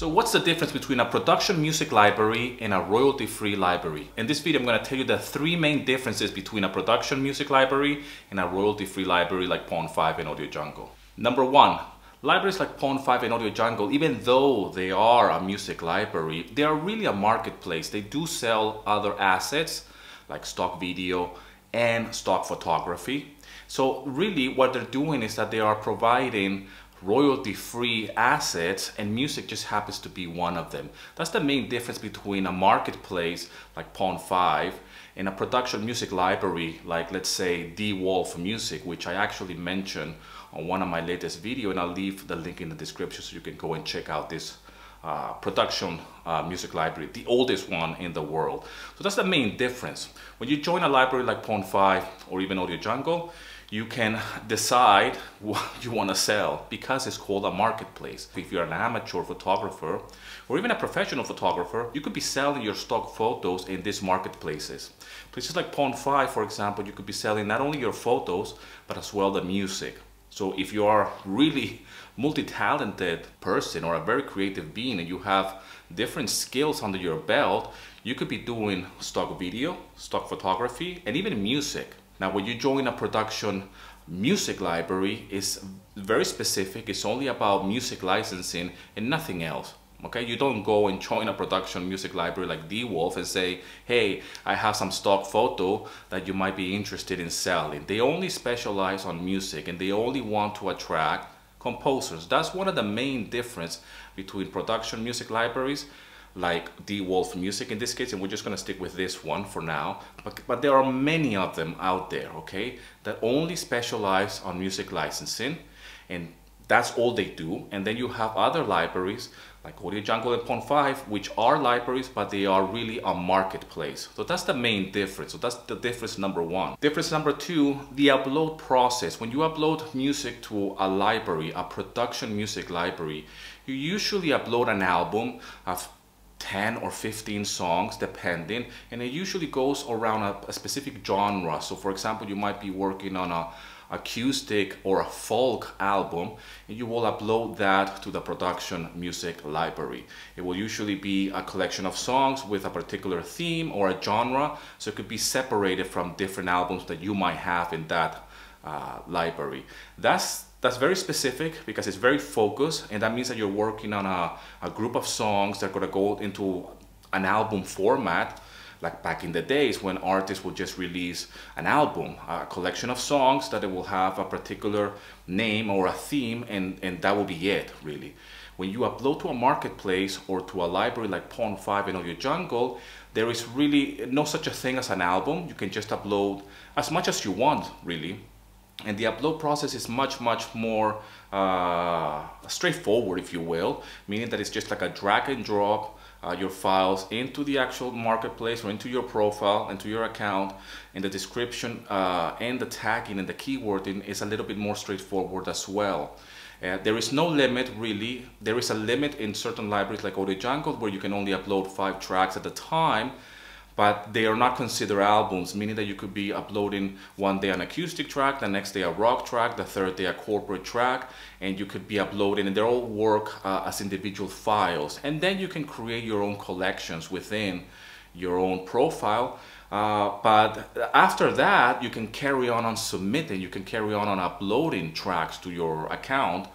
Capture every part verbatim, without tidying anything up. So what's the difference between a production music library and a royalty-free library? In this video, I'm going to tell you the three main differences between a production music library and a royalty-free library like Pond five and AudioJungle. Number one, libraries like Pond five and AudioJungle, even though they are a music library, they are really a marketplace. They do sell other assets like stock video and stock photography. So really what they're doing is that they are providing royalty-free assets, and music just happens to be one of them. That's the main difference between a marketplace like Pond five and a production music library like, let's say, De Wolfe Music, which I actually mentioned on one of my latest videos, and I'll leave the link in the description so you can go and check out this uh, production uh, music library, the oldest one in the world. So that's the main difference. When you join a library like Pond five or even AudioJungle, you can decide what you want to sell because it's called a marketplace. If you're an amateur photographer or even a professional photographer, you could be selling your stock photos in these marketplaces. Places like Pond five, for example, you could be selling not only your photos, but as well the music. So if you are really multi-talented person or a very creative being and you have different skills under your belt, you could be doing stock video, stock photography, and even music. Now, when you join a production music library, it's very specific. It's only about music licensing and nothing else. Okay, you don't go and join a production music library like De Wolfe and say, hey, I have some stock photo that you might be interested in selling. They only specialize on music and they only want to attract composers. That's one of the main difference between production music libraries like De Wolfe Music in this case, and we're just going to stick with this one for now, but, but there are many of them out there, okay, that only specialize on music licensing, and that's all they do. And then you have other libraries like AudioJungle and Pond five, which are libraries, but they are really a marketplace. So that's the main difference. So that's the difference number one. Difference number two, the upload process. When you upload music to a library, a production music library, you usually upload an album of ten or fifteen songs depending, and it usually goes around a, a specific genre. So for example, you might be working on a acoustic or a folk album, and you will upload that to the production music library. It will usually be a collection of songs with a particular theme or a genre, so it could be separated from different albums that you might have in that uh, library. That's That's very specific because it's very focused, and that means that you're working on a, a group of songs that are going to go into an album format, like back in the days when artists would just release an album, a collection of songs that it will have a particular name or a theme, and, and that will be it, really. When you upload to a marketplace or to a library like Pond five and AudioJungle, there is really no such a thing as an album. You can just upload as much as you want, really. And the upload process is much, much more uh, straightforward, if you will, meaning that it's just like a drag and drop uh, your files into the actual marketplace or into your profile, into your account, and the description uh, and the tagging and the keywording is a little bit more straightforward as well. Uh, there is no limit, really. There is a limit in certain libraries like AudioJungle where you can only upload five tracks at a time, but they are not considered albums, meaning that you could be uploading one day an acoustic track, the next day a rock track, the third day a corporate track, and you could be uploading, and they all work uh, as individual files. And then you can create your own collections within your own profile. Uh, but after that, you can carry on on submitting, you can carry on on uploading tracks to your account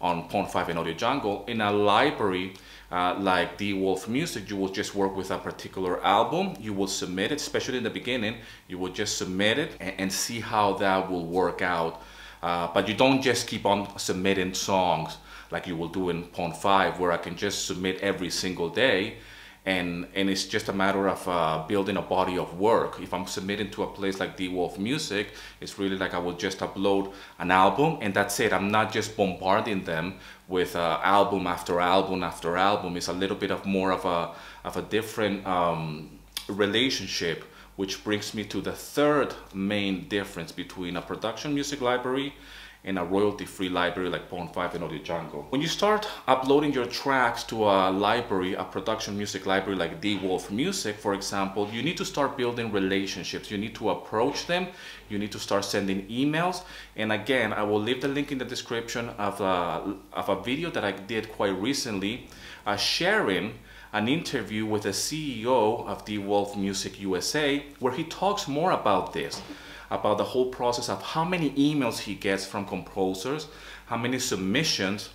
on Pond five and AudioJungle. In a library uh, like De Wolfe Music, you will just work with a particular album. You will submit it, especially in the beginning. You will just submit it and, and see how that will work out. Uh, but you don't just keep on submitting songs like you will do in Pond five, where I can just submit every single day. And, and it's just a matter of uh, building a body of work. If I'm submitting to a place like De Wolfe Music, it's really like I will just upload an album and that's it. I'm not just bombarding them with uh, album after album after album. It's a little bit of more of a, of a different um, relationship, which brings me to the third main difference between a production music library in a royalty-free library like Pond five and AudioJungle. When you start uploading your tracks to a library, a production music library like De Wolfe Music, for example, you need to start building relationships. You need to approach them. You need to start sending emails. And again, I will leave the link in the description of a, of a video that I did quite recently, uh, sharing an interview with the C E O of De Wolfe Music U S A, where he talks more about this, about the whole process of how many emails he gets from composers, how many submissions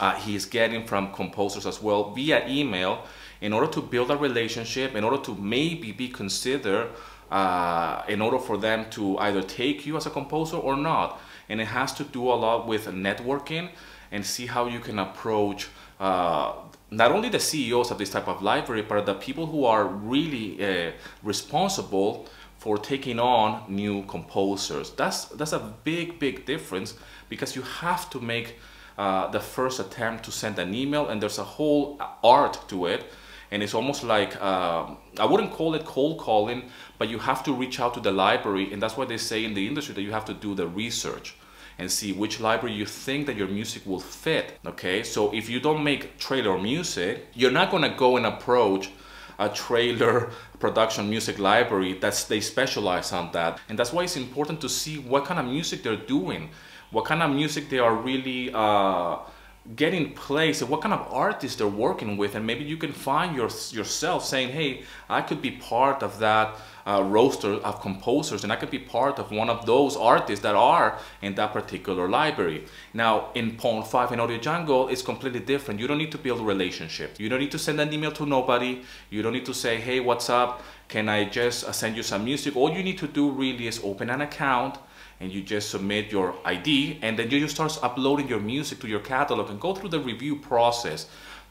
uh, he is getting from composers as well via email, in order to build a relationship, in order to maybe be considered, uh, in order for them to either take you as a composer or not. And it has to do a lot with networking and see how you can approach uh, not only the C E Os of this type of library, but the people who are really uh, responsible for taking on new composers. That's, that's a big, big difference, because you have to make uh, the first attempt to send an email, and there's a whole art to it. And it's almost like, um, I wouldn't call it cold calling, but you have to reach out to the library. And that's why they say in the industry that you have to do the research and see which library you think that your music will fit, okay? So if you don't make trailer music, you're not gonna go and approach a trailer production music library that's they specialize on that. And that's why it's important to see what kind of music they're doing, what kind of music they are really uh, getting placed, and what kind of artists they're working with. And maybe you can find your, yourself saying, hey, I could be part of that Uh, roster of composers, and I could be part of one of those artists that are in that particular library. Now, in Pond five and AudioJungle, it's completely different. You don't need to build relationships. You don't need to send an email to nobody. You don't need to say, hey, what's up? Can I just send you some music? All you need to do really is open an account, and you just submit your I D, and then you just start uploading your music to your catalog and go through the review process.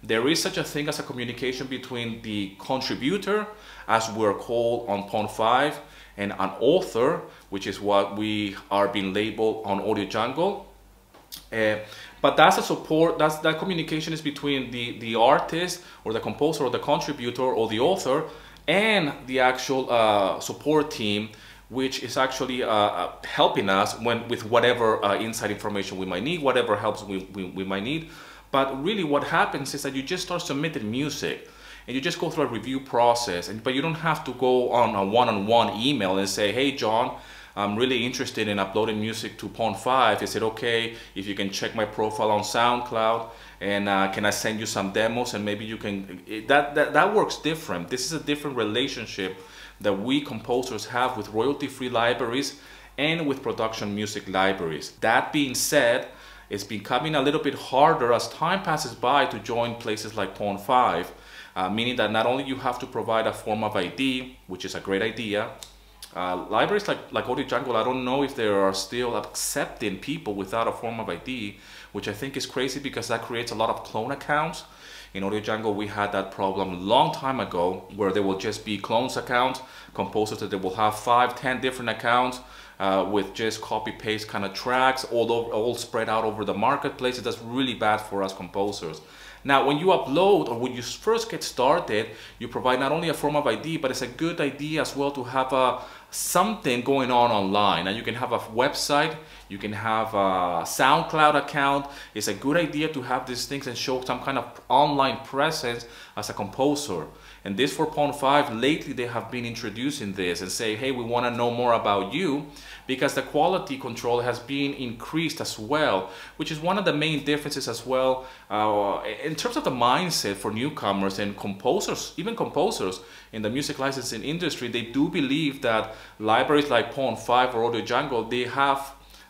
There is such a thing as a communication between the contributor, as we're called on Pond five, and an author, which is what we are being labeled on AudioJungle. Uh, but that's a support, that's, that communication is between the, the artist or the composer or the contributor or the author and the actual uh, support team, which is actually uh, helping us when, with whatever uh, inside information we might need, whatever helps we, we, we might need. But really what happens is that you just start submitting music and you just go through a review process, and, but you don't have to go on a one-on-one email and say, hey, John, I'm really interested in uploading music to Pond five. Is it okay if you can check my profile on SoundCloud? And uh, can I send you some demos? And maybe you can, it, that, that, that works different. This is a different relationship that we composers have with royalty-free libraries and with production music libraries. That being said, it's becoming a little bit harder as time passes by to join places like Pond five, uh, meaning that not only you have to provide a form of I D, which is a great idea, uh, libraries like, like AudioJungle, I don't know if they are still accepting people without a form of I D, which I think is crazy because that creates a lot of clone accounts. In AudioJungle, we had that problem a long time ago where there will just be clones accounts, composers that they will have five, ten different accounts, Uh, with just copy-paste kind of tracks all, over, all spread out over the marketplace. That's really bad for us composers. Now, when you upload or when you first get started, you provide not only a form of I D, but it's a good idea as well to have a, something going on online. And you can have a website, you can have a SoundCloud account. It's a good idea to have these things and show some kind of online presence as a composer. And this for Pond five, lately they have been introducing this and say, hey, we want to know more about you, because the quality control has been increased as well, which is one of the main differences as well uh, in terms of the mindset for newcomers and composers, even composers in the music licensing industry. They do believe that libraries like Pond five or AudioJungle, they have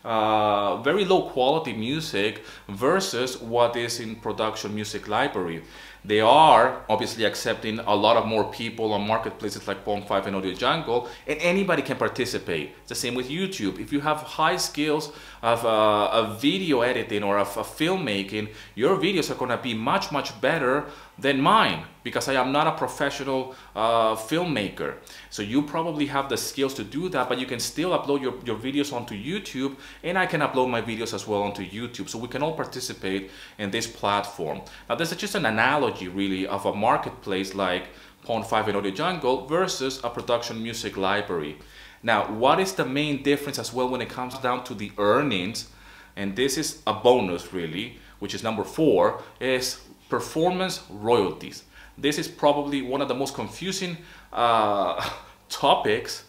Uh, very low quality music versus what is in production music library. They are obviously accepting a lot of more people on marketplaces like Pond five and AudioJungle, and anybody can participate. It's the same with YouTube. If you have high skills of, uh, of video editing or of, of filmmaking, your videos are gonna be much, much better than mine, because I am not a professional uh, filmmaker. So you probably have the skills to do that, but you can still upload your, your videos onto YouTube, and I can upload my videos as well onto YouTube. So we can all participate in this platform. Now, this is just an analogy really of a marketplace like Pond five and AudioJungle versus a production music library. Now, what is the main difference as well when it comes down to the earnings and this is a bonus really, which is number four, is performance royalties. This is probably one of the most confusing uh, topics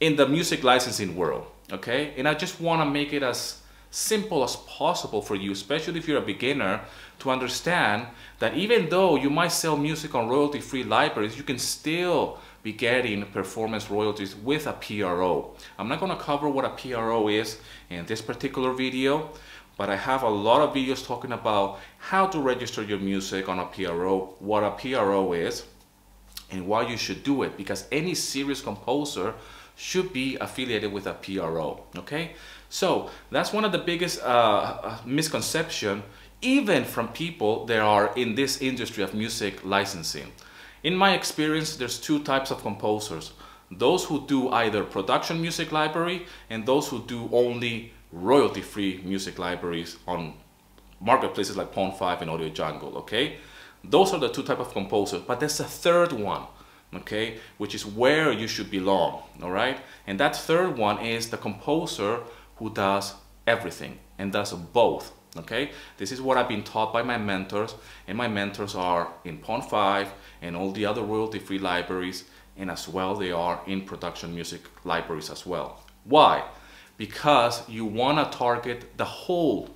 in the music licensing world, okay? And I just want to make it as simple as possible for you, especially if you're a beginner, to understand that even though you might sell music on royalty-free libraries, you can still be getting performance royalties with a P R O. I'm not going to cover what a P R O is in this particular video, but I have a lot of videos talking about how to register your music on a P R O, what a P R O is, and why you should do it, because any serious composer should be affiliated with a P R O, okay? So that's one of the biggest uh, misconception, even from people that are in this industry of music licensing. In my experience, there's two types of composers. Those who do either production music library and those who do only royalty-free music libraries on marketplaces like Pond five and AudioJungle, okay? Those are the two types of composers, but there's a third one, okay, which is where you should belong, all right? And that third one is the composer who does everything and does both, okay? This is what I've been taught by my mentors, and my mentors are in Pond five and all the other royalty-free libraries, and as well they are in production music libraries as well. Why? Because you want to target the whole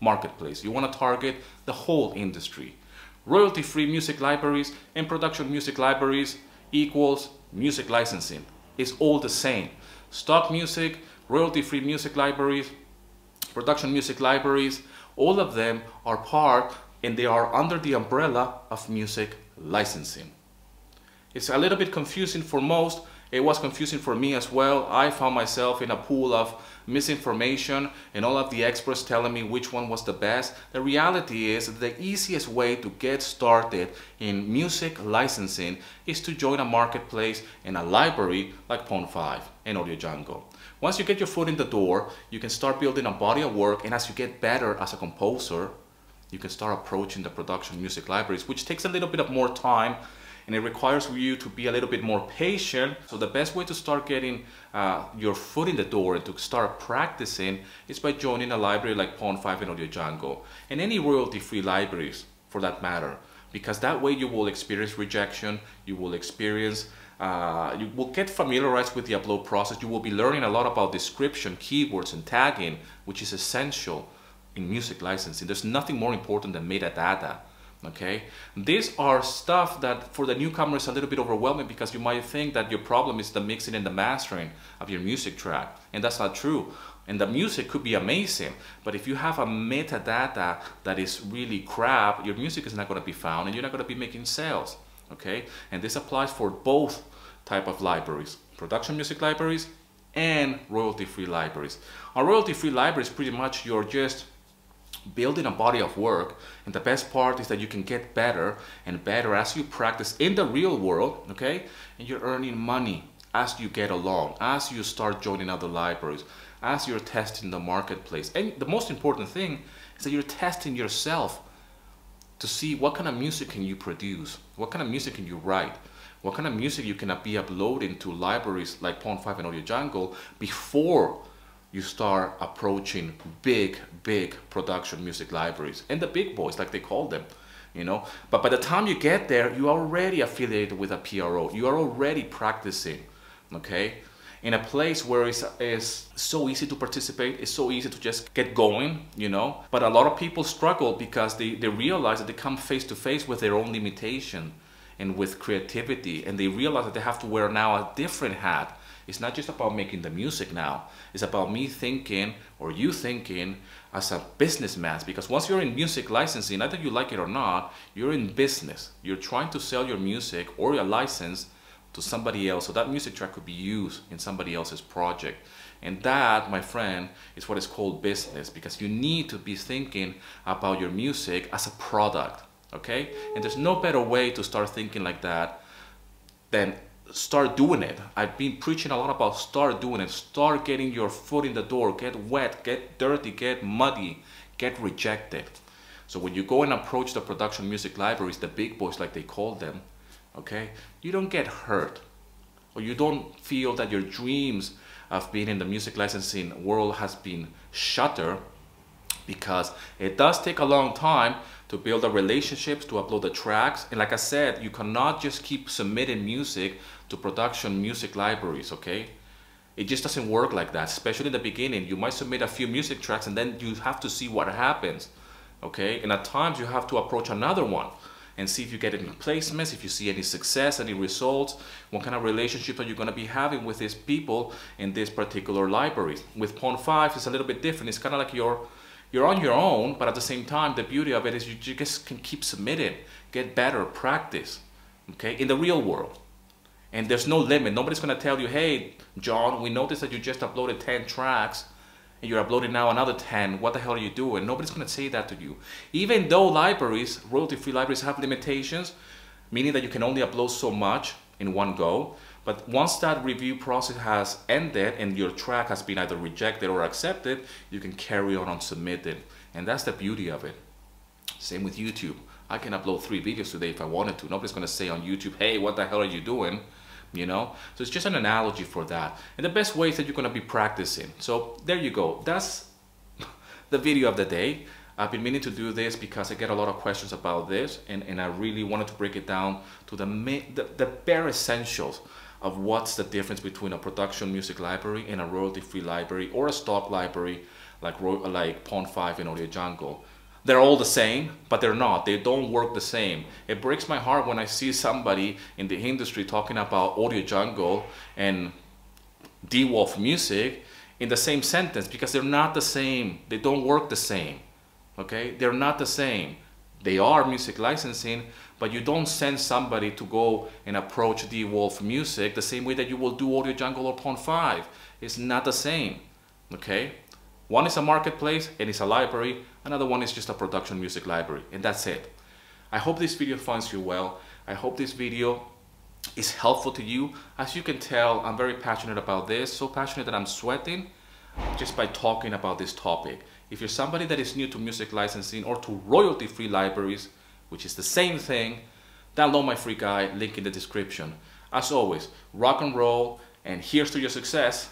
marketplace. You want to target the whole industry. Royalty-free music libraries and production music libraries equals music licensing. It's all the same. Stock music, royalty-free music libraries, production music libraries, all of them are part and they are under the umbrella of music licensing. It's a little bit confusing for most. It was confusing for me as well. I found myself in a pool of misinformation and all of the experts telling me which one was the best. The reality is the easiest way to get started in music licensing is to join a marketplace and a library like Pond five and AudioJungle. Once you get your foot in the door, you can start building a body of work, and as you get better as a composer, you can start approaching the production music libraries, which takes a little bit of more time. And it requires you to be a little bit more patient. So the best way to start getting uh, your foot in the door and to start practicing is by joining a library like Pond five and AudioJungle, and any royalty-free libraries for that matter, because that way you will experience rejection, you will experience, uh, you will get familiarized with the upload process, you will be learning a lot about description, keywords, and tagging, which is essential in music licensing. There's nothing more important than metadata. Okay, these are stuff that for the newcomer is a little bit overwhelming, because you might think that your problem is the mixing and the mastering of your music track, and that's not true. And the music could be amazing, but if you have a metadata that is really crap, your music is not going to be found and you're not going to be making sales, okay? And this applies for both type of libraries, production music libraries and royalty-free libraries. Our royalty-free library is pretty much your just building a body of work, and the best part is that you can get better and better as you practice in the real world, okay? And you're earning money as you get along, as you start joining other libraries, as you're testing the marketplace. And the most important thing is that you're testing yourself to see what kind of music can you produce, what kind of music can you write, what kind of music you can be uploading to libraries like Pond five and AudioJungle before you start approaching big, big production music libraries and the big boys, like they call them, you know. But by the time you get there, you are already affiliated with a P R O. You are already practicing, okay, in a place where it's, it's so easy to participate. It's so easy to just get going, you know. But a lot of people struggle because they, they realize that they come face to face with their own limitation and with creativity, and they realize that they have to wear now a different hat. It's not just about making the music now. It's about me thinking, or you thinking, as a businessman. Because once you're in music licensing, either you like it or not, you're in business. You're trying to sell your music or your license to somebody else, so that music track could be used in somebody else's project. And that, my friend, is what is called business, because you need to be thinking about your music as a product, okay? And there's no better way to start thinking like that than start doing it. I've been preaching a lot about start doing it. Start getting your foot in the door. Get wet, get dirty, get muddy, get rejected. So when you go and approach the production music libraries, the big boys like they call them, okay, you don't get hurt, or you don't feel that your dreams of being in the music licensing world has been shattered, because it does take a long time to build the relationships, to upload the tracks. And like I said, you cannot just keep submitting music to production music libraries, okay? It just doesn't work like that, especially in the beginning. You might submit a few music tracks and then you have to see what happens, okay? And at times you have to approach another one and see if you get any placements, if you see any success, any results, what kind of relationship are you gonna be having with these people in this particular library. With Pond five, it's a little bit different. It's kind of like you're, you're on your own, but at the same time, the beauty of it is you just can keep submitting, get better, practice, okay, in the real world. And there's no limit. Nobody's gonna tell you, hey, John, we noticed that you just uploaded ten tracks and you're uploading now another ten. What the hell are you doing? Nobody's gonna say that to you. Even though libraries, royalty-free libraries, have limitations, meaning that you can only upload so much in one go. But once that review process has ended and your track has been either rejected or accepted, you can carry on on submitting. And that's the beauty of it. Same with YouTube. I can upload three videos today if I wanted to. Nobody's gonna say on YouTube, hey, what the hell are you doing? You know, so it's just an analogy for that. And the best way is that you're gonna be practicing. So there you go. That's the video of the day. I've been meaning to do this because I get a lot of questions about this, and, and I really wanted to break it down to the, the, the bare essentials of what's the difference between a production music library and a royalty-free library, or a stock library like, like Pond five and AudioJungle. They're all the same, but they're not. They don't work the same. It breaks my heart when I see somebody in the industry talking about AudioJungle and De Wolfe Music in the same sentence, because they're not the same. They don't work the same, okay? They're not the same. They are music licensing, but you don't send somebody to go and approach De Wolfe Music the same way that you will do AudioJungle or Pond five. It's not the same, okay? One is a marketplace and it's a library. Another one is just a production music library, and that's it. I hope this video finds you well. I hope this video is helpful to you. As you can tell, I'm very passionate about this, so passionate that I'm sweating just by talking about this topic. If you're somebody that is new to music licensing or to royalty-free libraries, which is the same thing, download my free guide, link in the description. As always, rock and roll, and here's to your success.